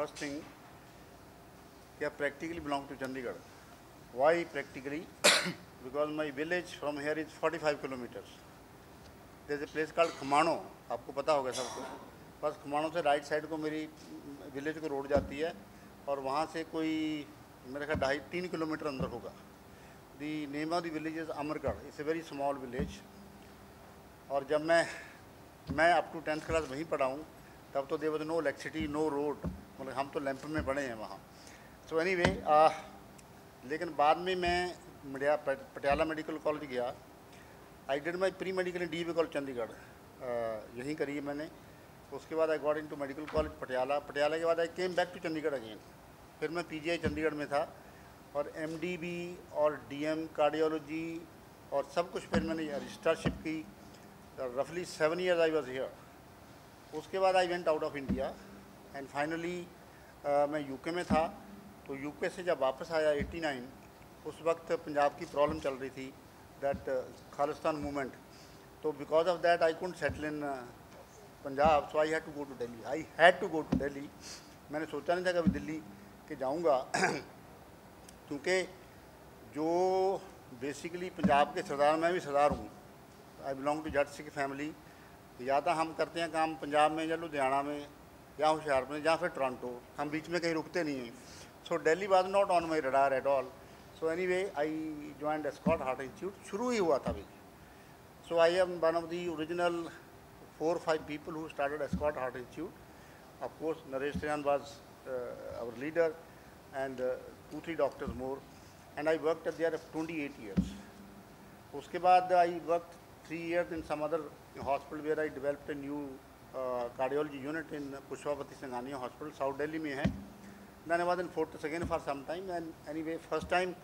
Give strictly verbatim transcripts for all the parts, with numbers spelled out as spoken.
First thing क्या practically belong to Chandigarh. Why practically? Because my village from here is forty-five kilometers. There's a place called खमानो, आपको पता होगा सबको. बस खमानो से राइट साइड को मेरी विलेज को रोड जाती है और वहाँ से कोई मेरे ख्याल ढाई तीन किलोमीटर अंदर होगा. The name of the village is Amargarh. It's a very small village. और जब मैं मैं up to tenth class वहीं पढ़ा हूँ तब तो there was no electricity, no road. मतलब हम तो लैंप में पढ़े हैं वहाँ. So anyway, uh, लेकिन बाद में मैं पटियाला मेडिकल कॉलेज गया. I did my pre medical in DB call Chandigarh, यहीं करी है मैंने. उसके बाद I got into medical college Patiala. Patiala के बाद I came back to Chandigarh again. फिर मैं पीजीआई चंडीगढ़ में था और एमडीबी और डीएम कार्डियोलॉजी और सब कुछ फिर मैंने रजिस्टरशिप की. रफली seven years I was here. उसके बाद I went out of India and finally मैं यूके में था. तो यूके से जब वापस आया एटी नाइन, उस वक्त पंजाब की प्रॉब्लम चल रही थी, दैट खालिस्तान मूवमेंट. तो because of that I couldn't settle in Punjab, so I had to go to Delhi. I had to go to Delhi. मैंने सोचा नहीं था कभी दिल्ली के जाऊंगा, क्योंकि जो बेसिकली पंजाब के सरदार, मैं भी सरदार हूँ. I belong to Jat Sikh family. या तो हम करते हैं काम पंजाब में या लुधियाना में या होशियारपुर में या फिर टोरंटो, हम बीच में कहीं रुकते नहीं हैं. So Delhi was not on my radar at all. So anyway, I joined Escorts Heart Institute. शुरू ही हुआ था अभी. So I am one of the original four or five people who started Escorts Heart Institute. Of course, Naresh Trehan was uh, our leader and uh, two three doctors more. And I worked at there for twenty-eight years. उसके बाद I worked three years in some other hospital where I developed a new uh, cardiology unit in Pushpawati Singhania Hospital, south Delhi में है. Then I was in Fortis again for some time, and anyway, first time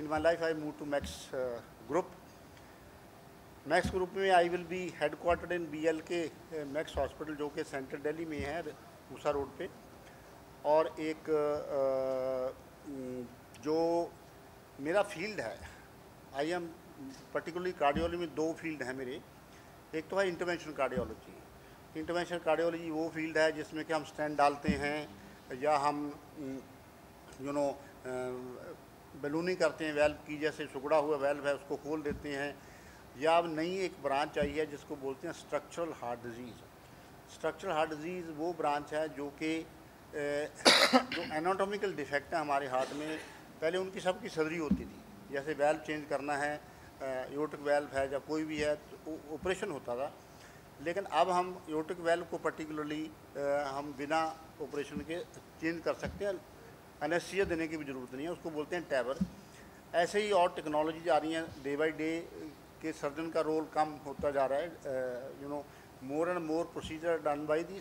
in my life I moved to Max uh, Group. Max Group में I will be headquartered in B L K uh, Max Hospital, जो कि Central Delhi में है, Usha road पे. और एक uh, जो मेरा फील्ड है, I am particularly कार्डियोलॉजी में दो फील्ड हैं मेरे. एक तो है इंटरवेंशनल कार्डियोलॉजी. इंटरवेंशनल कार्डियोलॉजी वो फील्ड है जिसमें कि हम स्टैंड डालते हैं या हम यू नो बलूनिंग करते हैं वेल्व की. जैसे सुगड़ा हुआ वेल्व है उसको खोल देते हैं. या अब नई एक ब्रांच आई है जिसको बोलते हैं structural heart disease. Structural heart disease वो ब्रांच है जो कि जो एनाटॉमिकल डिफेक्ट है हमारे हार्ट में, पहले उनकी सबकी सर्जरी होती थी. जैसे वेल्व चेंज करना है, एओर्टिक वेल्व है या कोई भी है, तो ऑपरेशन होता था. लेकिन अब हम एओर्टिक वेल्व को पर्टिकुलरली हम बिना ऑपरेशन के चेंज कर सकते हैं, एनेस्थीसिया देने की भी ज़रूरत नहीं है. उसको बोलते हैं टैवर. ऐसे ही और टेक्नोलॉजी आ रही हैं डे बाई डे के. सर्जन का रोल कम होता जा रहा है. You know more and more procedure done by the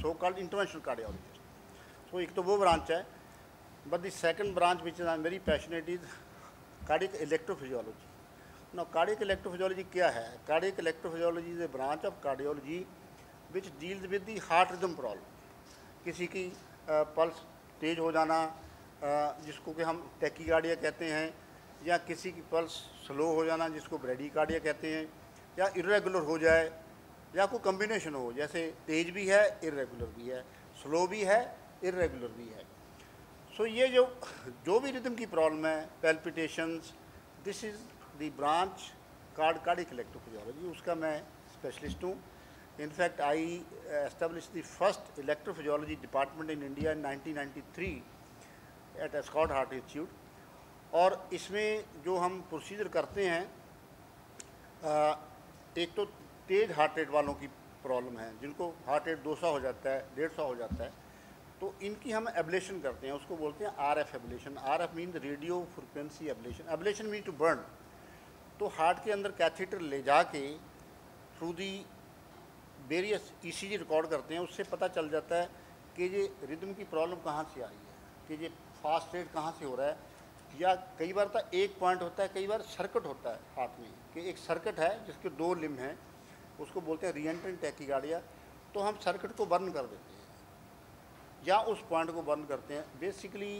so called interventional cardiologist. So एक तो वो ब्रांच है. But the second branch which is I am very passionate is cardiac electrophysiology. No cardiac electrophysiology क्या है? Cardiac electrophysiology is a branch of cardiology which deals with the heart rhythm problem. किसी की pulse तेज हो जाना, जिसको कि हम tachycardia कहते हैं, या किसी की पल्स स्लो हो जाना जिसको ब्रैडीकार्डिया कहते हैं, या इरेगुलर हो जाए, या कोई कम्बिनेशन हो, जैसे तेज भी है, इरेगुलर भी है, स्लो भी है, इरेगुलर भी है. सो so ये जो जो भी रिदम की प्रॉब्लम है, palpitations, this is the branch card cardiac electrophysiology. उसका मैं स्पेशलिस्ट हूँ. In fact, I established the first electrophysiology department in India in nineteen ninety-three at Escort Heart Institute. और इसमें जो हम प्रोसीजर करते हैं, एक तो तेज हार्ट रेट वालों की प्रॉब्लम है, जिनको हार्ट रेट दो सौ हो जाता है, डेढ़ सौ हो जाता है, तो इनकी हम एबलेशन करते हैं. उसको बोलते हैं R F ablation. R F mean radio frequency ablation. Ablation mean to burn. तो हार्ट के अंदर कैथेटर ले जाके through the various ECG record करते हैं. उससे पता चल जाता है कि ये रिदम की प्रॉब्लम कहाँ से आ रही है, कि ये फास्ट रेट कहाँ से हो रहा है. या कई बार तो एक पॉइंट होता है, कई बार सर्किट होता है हाथ में, कि एक सर्किट है जिसके दो लिम हैं, उसको बोलते हैं रियंटन टैकीकार्डिया. तो हम सर्किट को बर्न कर देते हैं या उस पॉइंट को बर्न करते हैं. Basically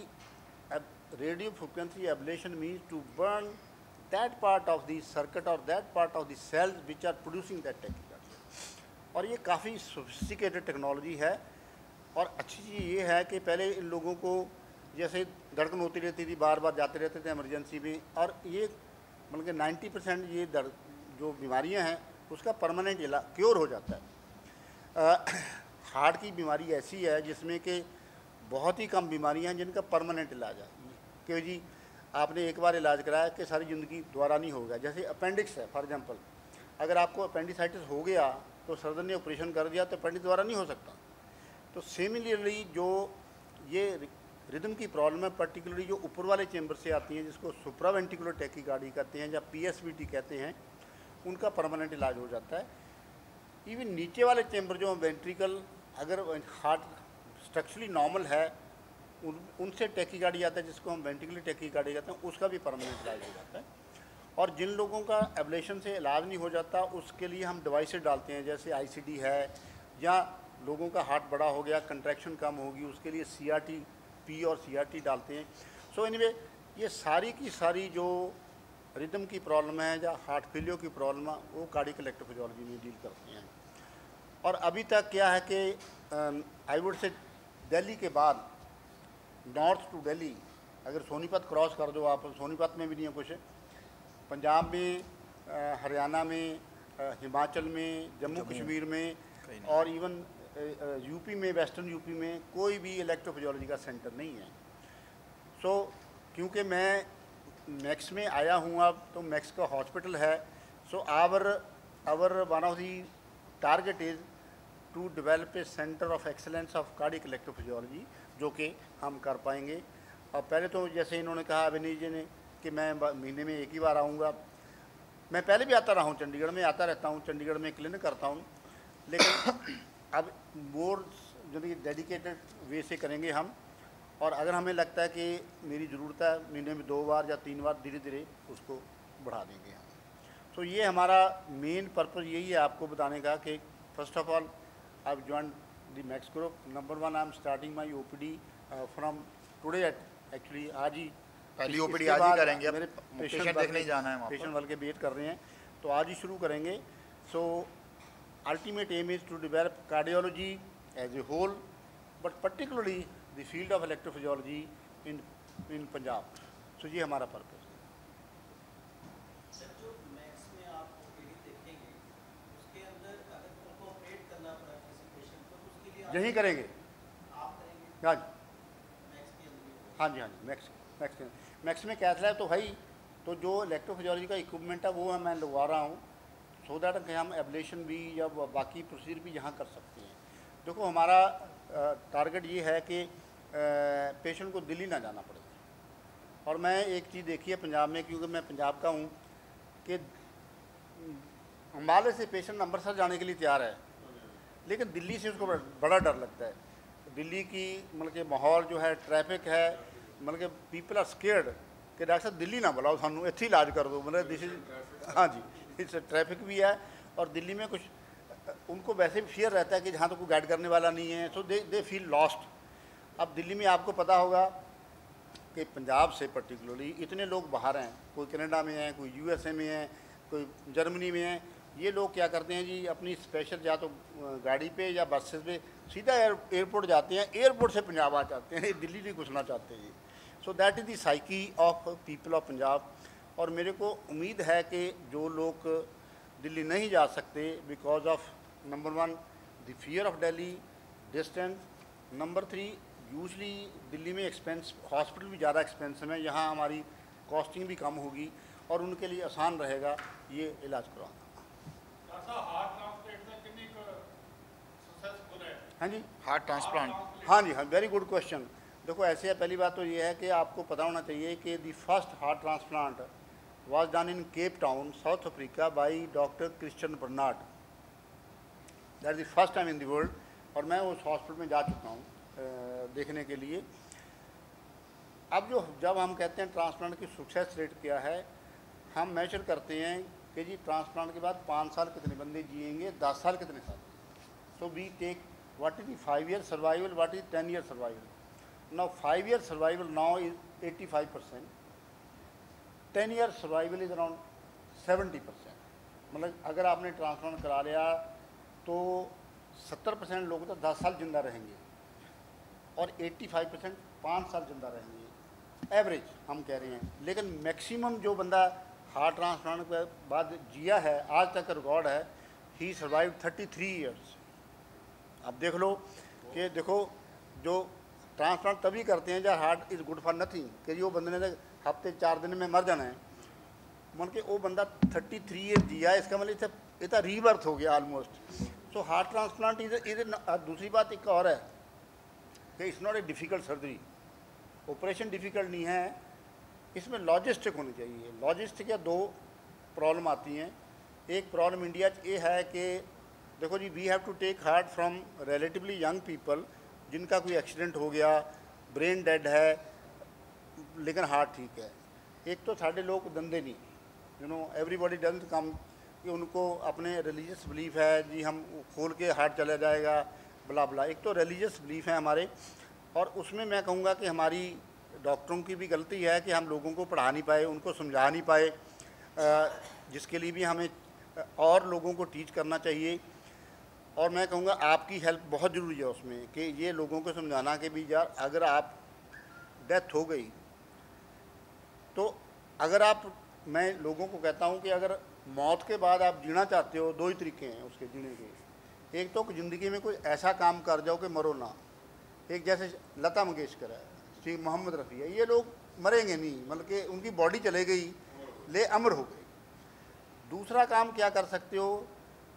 radio frequency ablation means to burn that part of the circuit और that part of the cells which are producing that tachycardia. और ये काफ़ी सोफिस्टिकेटेड टेक्नोलॉजी है. और अच्छी चीज़ ये है कि पहले इन लोगों को जैसे धड़कन होती रहती थी, बार बार जाते रहते थे इमरजेंसी में, और ये मतलब कि नाइन्टी परसेंट ये दर्द जो बीमारियां हैं उसका परमानेंट इलाज क्योर हो जाता है। हार्ट की बीमारी ऐसी है जिसमें कि बहुत ही कम बीमारियां हैं जिनका परमानेंट इलाज है, क्योंकि जी आपने एक बार इलाज कराया कि सारी ज़िंदगी दोबारा नहीं होगा। जैसे अपेंडिक्स है फॉर एग्जांपल, अगर आपको अपेंडिसाइटिस हो गया तो सर्जन ने ऑपरेशन कर दिया तो अपेंडिक्स दोबारा नहीं हो सकता। तो सिमिलरली जो ये रिदम की प्रॉब्लम है, पर्टिकुलरली जो ऊपर वाले चैम्बर से आती हैं जिसको सुप्रा वेंट्रिकुलर टैकीकार्डिया कहते हैं या पीएसवीटी कहते हैं, उनका परमानेंट इलाज हो जाता है। इवन नीचे वाले चैम्बर जो वेंट्रिकल अगर हार्ट स्ट्रक्चरली नॉर्मल है उन उनसे टैकीकार्डिया आता है जिसको हम वेंट्रिकुलर टैकीकार्डिया कहते हैं, उसका भी परमानेंट इलाज हो जाता है। और जिन लोगों का एबलेशन से इलाज नहीं हो जाता उसके लिए हम डिवाइसेस डालते हैं, जैसे आईसीडी है, या लोगों का हार्ट बड़ा हो गया कंट्रैक्शन कम होगी उसके लिए सीआरटी पी और सीआरटी डालते हैं। सो एनीवे ये सारी की सारी जो रिदम की प्रॉब्लम है या हार्ट फेलियर की प्रॉब्लम है वो कार्डिक इलेक्ट्रोफिजलॉजी में डील करते हैं। और अभी तक क्या है कि आई वुड से दिल्ली के बाद नॉर्थ टू दिल्ली, अगर सोनीपत क्रॉस कर दो आप, सोनीपत में भी नहीं है कुछ, पंजाब में, हरियाणा में, हिमाचल में, जम्मू कश्मीर में और इवन यूपी में, वेस्टर्न यूपी में कोई भी इलेक्ट्रोफिजोलॉजी का सेंटर नहीं है। सो so, क्योंकि मैं मैक्स में आया हूँ अब, तो मैक्स का हॉस्पिटल है। So our our one of the target is to develop a centre of excellence of cardiac electrophysiology, जो कि हम कर पाएंगे। और पहले तो जैसे इन्होंने कहा अभिनय जी ने कि मैं महीने में एक ही बार आऊँगा, मैं पहले भी आता रहा हूँ, चंडीगढ़ में आता रहता हूँ, चंडीगढ़ में क्लिनिक करता हूँ, लेकिन अब मोर जो डेडिकेटेड वे से करेंगे हम। और अगर हमें लगता है कि मेरी ज़रूरत है महीने में दो बार या तीन बार, धीरे धीरे उसको बढ़ा देंगे हम। तो ये हमारा मेन पर्पज़ यही है आपको बताने का कि first of all I have join the max group. Number one, I am starting my O P D from today, actually आज ही पहली ओ पी डी आज ही करेंगे, मेरे पेशेंट देखने ही जाना है, पेशेंट वाले वेट कर रहे हैं तो आज ही शुरू करेंगे। सो ultimate aim is to develop cardiology as a whole, but particularly the field of electrophysiology in in Punjab. So ये हमारा purpose है। सर जो मैक्स में आप ओपीडी देखेंगे उसके अंदर अगर उनको ऑपरेट करना पड़ा किसी पेशेंट को, उसके लिए यही करेंगे आप, करेंगे हाँ जी मैक्स के अंदर, हाँ जी हाँ जी मैक्स मैक्स मैक्स में कैथ लैब तो है ही, तो जो इलेक्ट्रोफिजियोलॉजी का इक्विपमेंट है वो मैं लगवा रहा हूँ, सो दैट कि हम एबलेशन भी या बाकी प्रोसीजर भी यहाँ कर सकते हैं। देखो हमारा टारगेट ये है कि पेशेंट को दिल्ली ना जाना पड़े। और मैं एक चीज़ देखी है पंजाब में, क्योंकि मैं पंजाब का हूँ, कि अम्बाले से पेशेंट अमृतसर जाने के लिए तैयार है, लेकिन दिल्ली से उसको बड़ा डर लगता है। दिल्ली की मतलब के माहौल जो है, ट्रैफिक है, मतलब के पीपल आर स्केयर्ड कि डॉक्टर साहब दिल्ली ना बुलाओ, सानू इत्थे ही इलाज कर दो, मतलब दिस इज हाँ जी ट्रैफिक भी है और दिल्ली में कुछ उनको वैसे भी फियर रहता है कि जहाँ तो कोई गाइड करने वाला नहीं है, सो दे दे फील लॉस्ट। अब दिल्ली में आपको पता होगा कि पंजाब से पर्टिकुलरली इतने लोग बाहर हैं, कोई कनाडा में हैं, कोई यूएसए में हैं, कोई जर्मनी में हैं। ये लोग क्या करते हैं जी, अपनी स्पेशल या तो गाड़ी पे या बसेस पे सीधा एयरपोर्ट जाते हैं, एयरपोर्ट से पंजाब आ जाते हैं, दिल्ली नहीं घुसना चाहते हैं। So that is the psyche of people of Punjab. और मेरे को उम्मीद है कि जो लोग दिल्ली नहीं जा सकते because of number one the fear of Delhi, distance, number three usually Delhi में एक्सपेंस, हॉस्पिटल भी ज़्यादा एक्सपेंसिव है, यहाँ हमारी कॉस्टिंग भी कम होगी और उनके लिए आसान रहेगा ये इलाज करवाना। हाँ जी, हार्ट ट्रांसप्लांट, हाँ जी हाँ, वेरी गुड क्वेश्चन। देखो ऐसे है, पहली बात तो ये है कि आपको पता होना चाहिए कि the first heart transplant was done in Cape Town, South Africa by Doctor Christian Bernard. That is the first time in the world. और मैं उस हॉस्पिटल में जा चुका हूँ देखने के लिए। अब जो जब हम कहते हैं ट्रांसप्लांट की सक्सेस रेट क्या है, हम मेजर करते हैं कि जी ट्रांसप्लांट के बाद पाँच साल कितने बंदे जिएंगे, दस साल कितने साल। So we take what is the five year survival, what is ten year survival. Now five year survival now is eighty five percent. Ten year survival is around seventy percent, मतलब अगर आपने ट्रांसप्लांट करा लिया तो सत्तर percent लोग तो दस साल जिंदा रहेंगे। और पचासी परसेंट पाँच साल जिंदा रहेंगे एवरेज हम कह रहे हैं। लेकिन मैक्सिमम जो बंदा हार्ट ट्रांसप्लांट के बाद जिया है आज तक का रिकॉर्ड है, ही सर्वाइव तैंतीस ईयर्स। अब देख लो कि देखो जो ट्रांसप्लांट तभी करते हैं जब heart is good for nothing, कि वो बंदे ने हफ्ते चार दिन में मर जाना है। मान के वो बंदा तैंतीस ईयर जिया, इसका मतलब इतना रीबर्थ हो गया almost. So heart transplant is is दूसरी बात एक और है कि it's not a difficult surgery, operation difficult नहीं है, इसमें लॉजिस्टिक होनी चाहिए। लॉजिस्टिक या दो प्रॉब्लम आती हैं। एक प्रॉब्लम इंडिया ये है कि देखो जी we have to take heart from relatively young people जिनका कोई एक्सीडेंट हो गया, ब्रेन डेड है लेकिन हार्ट ठीक है। एक तो साढ़े लोग धंधे नहीं, you know everybody doesn't come, कि उनको अपने रिलीजियस बिलीफ है जी हम खोल के हार्ट चला जाएगा बला बला। एक तो रिलीजियस बिलीफ है हमारे, और उसमें मैं कहूँगा कि हमारी डॉक्टरों की भी गलती है कि हम लोगों को पढ़ा नहीं पाए, उनको समझा नहीं पाए, जिसके लिए भी हमें और लोगों को टीच करना चाहिए। और मैं कहूँगा आपकी हेल्प बहुत ज़रूरी है उसमें, कि ये लोगों को समझाना कि भी यार अगर आप डेथ हो गई तो अगर आप, मैं लोगों को कहता हूँ कि अगर मौत के बाद आप जीना चाहते हो दो ही तरीके हैं उसके जीने के। एक तो ज़िंदगी में कोई ऐसा काम कर जाओ कि मरो ना, एक जैसे लता मंगेशकर है, श्री मोहम्मद रफ़ी है, ये लोग मरेंगे नहीं, मतलब कि उनकी बॉडी चले गई ले अमर हो गई। दूसरा काम क्या कर सकते हो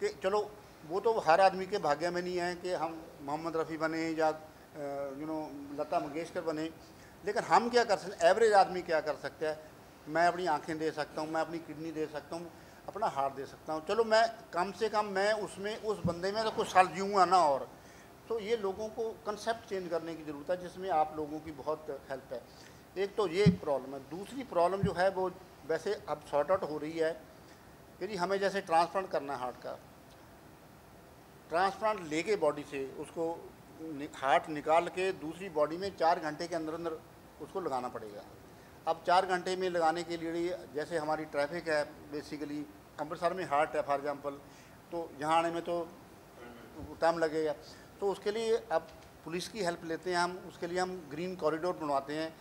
कि चलो वो तो हर आदमी के भाग्य में नहीं है कि हम मोहम्मद रफ़ी बने या यू नो लता मंगेशकर बने, लेकिन हम क्या कर सकते, एवरेज आदमी क्या कर सकता है, मैं अपनी आँखें दे सकता हूँ, मैं अपनी किडनी दे सकता हूँ, अपना हार्ट दे सकता हूँ, चलो मैं कम से कम मैं उसमें उस बंदे में तो कुछ साल जीऊँगा ना। और तो ये लोगों को कंसेप्ट चेंज करने की ज़रूरत है, जिसमें आप लोगों की बहुत हेल्प है। एक तो ये प्रॉब्लम है। दूसरी प्रॉब्लम जो है वो वैसे अब सॉर्ट आउट हो रही है, यदि हमें जैसे ट्रांसप्लांट करना है हार्ट का, ट्रांसप्लांट लेके बॉडी से उसको हार्ट निकाल के दूसरी बॉडी में चार घंटे के अंदर अंदर उसको लगाना पड़ेगा। अब चार घंटे में लगाने के लिए जैसे हमारी ट्रैफिक है बेसिकली, अमृतसर में हार्ट है फॉर एग्ज़ाम्पल, तो यहाँ आने में तो टाइम लगेगा, तो उसके लिए अब पुलिस की हेल्प लेते हैं हम, उसके लिए हम ग्रीन कॉरिडोर बनवाते हैं,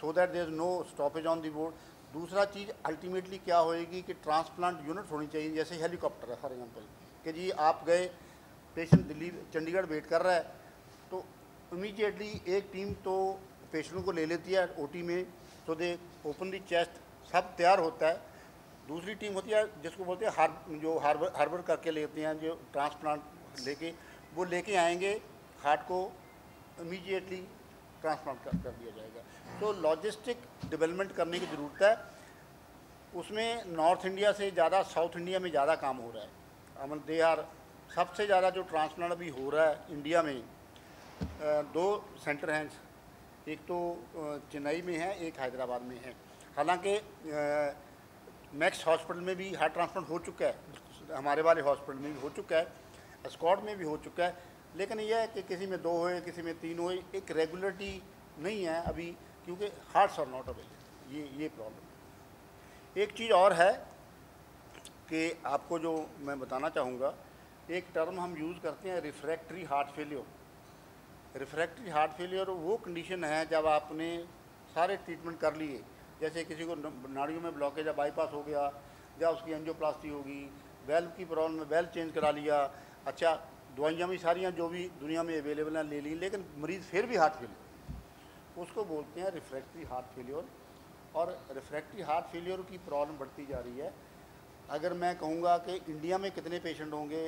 so that there is no stoppage on the board. दूसरा चीज़ अल्टीमेटली क्या होएगी कि ट्रांसप्लांट यूनिट होनी चाहिए, जैसे हेलीकॉप्टर है फॉर एग्जांपल, कि जी आप गए पेशेंट दिल्ली चंडीगढ़ वेट कर रहा है, तो इमीडिएटली एक टीम तो पेशेंट को ले लेती है ओटी में, तो दे ओपन दी चेस्ट, सब तैयार होता है। दूसरी टीम होती है जिसको बोलते हैं हार्बर, जो हार्बर हार्बर करके लेते हैं, जो ट्रांसप्लांट लेके वो लेके आएंगे, हार्ट को इमीडिएटली ट्रांसप्लांट कर, कर दिया जाएगा। तो लॉजिस्टिक डेवलपमेंट करने की ज़रूरत है। उसमें नॉर्थ इंडिया से ज़्यादा साउथ इंडिया में ज़्यादा काम हो रहा है। अमन दे आर सबसे ज़्यादा जो ट्रांसप्लांट अभी हो रहा है इंडिया में, दो सेंटर हैं, एक तो चेन्नई में है, एक हैदराबाद में है। हालांकि मैक्स हॉस्पिटल में भी हार्ट ट्रांसप्लांट हो चुका है, हमारे वाले हॉस्पिटल में भी हो चुका है, एस्कॉट में भी हो चुका है, लेकिन यह है कि किसी में दो हुए, किसी में तीन हुए, एक रेगुलरिटी नहीं है अभी, क्योंकि हार्ट्स आर नॉट अवेलेबल, ये ये प्रॉब्लम। एक चीज़ और है कि आपको जो मैं बताना चाहूँगा, एक टर्म हम यूज़ करते हैं refractory heart failure. Refractory heart failure वो कंडीशन है जब आपने सारे ट्रीटमेंट कर लिए, जैसे किसी को नाड़ियों में ब्लॉकेज या बाईपास हो गया, या उसकी एंजियोप्लास्टी होगी, वेल्व की प्रॉब्लम है, वेल्व चेंज करा लिया, अच्छा दवाइयाँ भी सारी जो भी दुनिया में अवेलेबल हैं ले ली, लेकिन मरीज़ फिर भी हार्ट फेलियर, उसको बोलते हैं रिफ्रैक्ट्री हार्ट फेलियर। और रिफ्रैक्ट्री हार्ट फेलियर की प्रॉब्लम बढ़ती जा रही है। अगर मैं कहूँगा कि इंडिया में कितने पेशेंट होंगे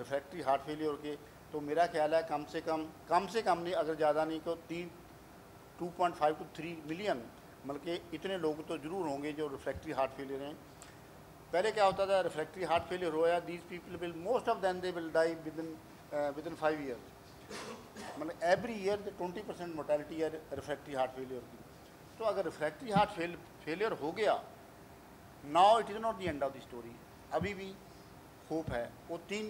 रिफ्रैक्ट्री हार्ट फेलियर के, तो मेरा ख्याल है कम से कम कम से कम नहीं, अगर ज़्यादा नहीं तो तीन two point five to three million बल्कि इतने लोग तो ज़रूर होंगे जो रिफ्रैक्ट्री हार्ट फेलियर हैं। पहले क्या होता था, रिफ्रैक्ट्री हार्ट फेलियर होया, these people will most of them they will die within within five years, मतलब every year twenty percent mortality है रिफ्रैक्ट्री हार्ट फेलियर की। तो अगर रिफ्रैक्ट्री हार्ट फेल फेलियर हो गया, now it is not the end of the story, अभी भी hope है। वो तीन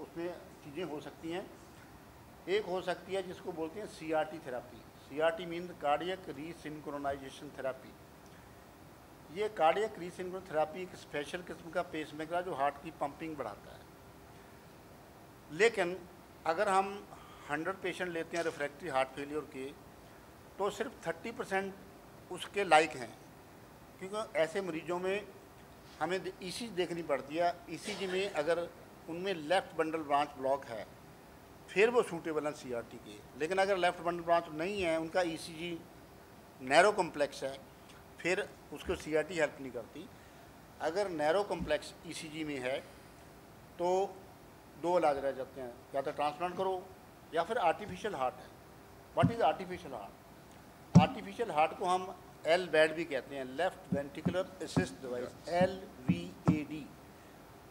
उसमें चीज़ें हो सकती हैं। एक हो सकती है जिसको बोलते हैं CRT therapy, CRT mean cardiac resynchronization therapy. ये कार्डियक रीसिंक्रोन थेरापी एक स्पेशल किस्म का पेसमेकर है जो हार्ट की पंपिंग बढ़ाता है। लेकिन अगर हम हंड्रेड पेशेंट लेते हैं रिफ्रैक्ट्री हार्ट फेलियर के, तो सिर्फ तीस परसेंट उसके लायक हैं, क्योंकि ऐसे मरीजों में हमें ईसीजी देखनी पड़ती है। ईसीजी में अगर उनमें लेफ़्ट बंडल ब्रांच ब्लॉक है फिर वो सूटेबल हैं सीआरटी के, लेकिन अगर लेफ़्ट बंडल ब्रांच नहीं है, उनका ईसीजी नैरो कम्प्लेक्स है, फिर उसको सीआरटी हेल्प नहीं करती। अगर नैरो कम्प्लेक्स ईसीजी में है तो दो इलाज रह जाते हैं, या तो ट्रांसप्लांट करो या फिर आर्टिफिशियल हार्ट है। What is artificial heart? Artificial heart को हम एलवीएडी भी कहते हैं, left ventricular assist device, LVAD.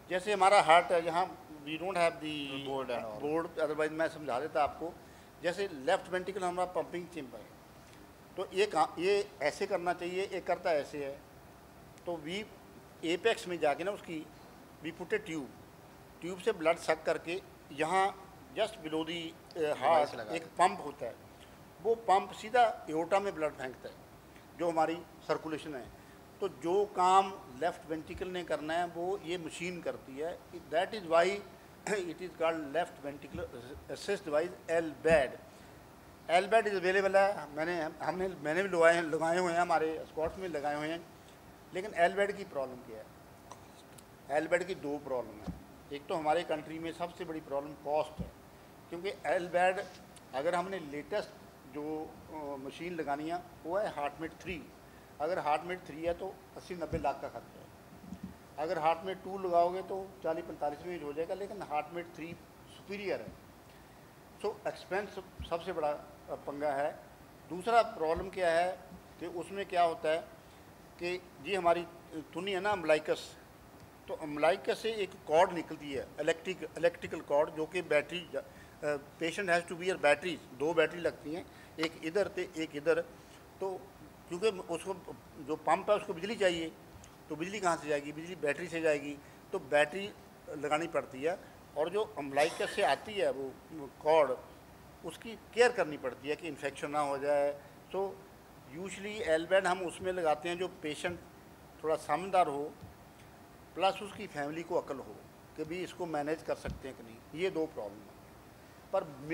जैसे हमारा हार्ट है, यहाँ we don't have the board board otherwise मैं समझा देता आपको। जैसे लेफ़्ट वेंट्रिकुलर हमारा पंपिंग चैम्बर है, तो ये ये ऐसे करना चाहिए, ये करता ऐसे है, तो वी एपेक्स में जाके ना उसकी वी पुटे ट्यूब ट्यूब से ब्लड सक करके यहाँ जस्ट बिलो दी हार्ट एक पंप होता है, वो पंप सीधा एओर्टा में ब्लड फेंकता है जो हमारी सर्कुलेशन है। तो जो काम लेफ़्ट वेंट्रिकल ने करना है वो ये मशीन करती है, that is why it is called left ventricular assist device LVAD. LVAD is available है, मैंने हमने मैंने भी लगाए लगाए हुए हैं, हमारे एस्कॉट में लगाए हुए हैं। लेकिन एलबैड की प्रॉब्लम क्या है? एलबैड की दो प्रॉब्लम है। एक तो हमारे कंट्री में सबसे बड़ी प्रॉब्लम कॉस्ट है, क्योंकि एलबैड अगर हमने लेटेस्ट जो मशीन लगानी है वो है हार्ट मेड थ्री। अगर हार्ट मेड थ्री है तो अस्सी नब्बे लाख का खर्चा है। अगर हार्ट मेड टू लगाओगे तो चालीस पैंतालीस में हो जाएगा, लेकिन हार्ट मेड थ्री सुपीरियर है। सो so, एक्सपेंस सबसे बड़ा पंगा है। दूसरा प्रॉब्लम क्या है कि उसमें क्या होता है कि जी हमारी तुनी है ना अम्बलाइकस, तो अम्बलाइकस से एक कॉर्ड निकलती है, इलेक्ट्रिक इलेक्ट्रिकल कॉर्ड, जो कि battery patient has to be your battery, दो बैटरी लगती हैं, एक इधर ते एक इधर। तो क्योंकि उसको जो पंप है उसको बिजली चाहिए, तो बिजली कहाँ से जाएगी? बिजली बैटरी से जाएगी, तो बैटरी लगानी पड़ती है। और जो अम्बलाइकस से आती है वो कॉर्ड, उसकी केयर करनी पड़ती है कि इन्फेक्शन ना हो जाए। तो यूजली एलबैड हम उसमें लगाते हैं जो पेशेंट थोड़ा समझदार हो, प्लस उसकी फैमिली को अकल हो कि भी इसको मैनेज कर सकते हैं कि नहीं। ये दो प्रॉब्लम है। पर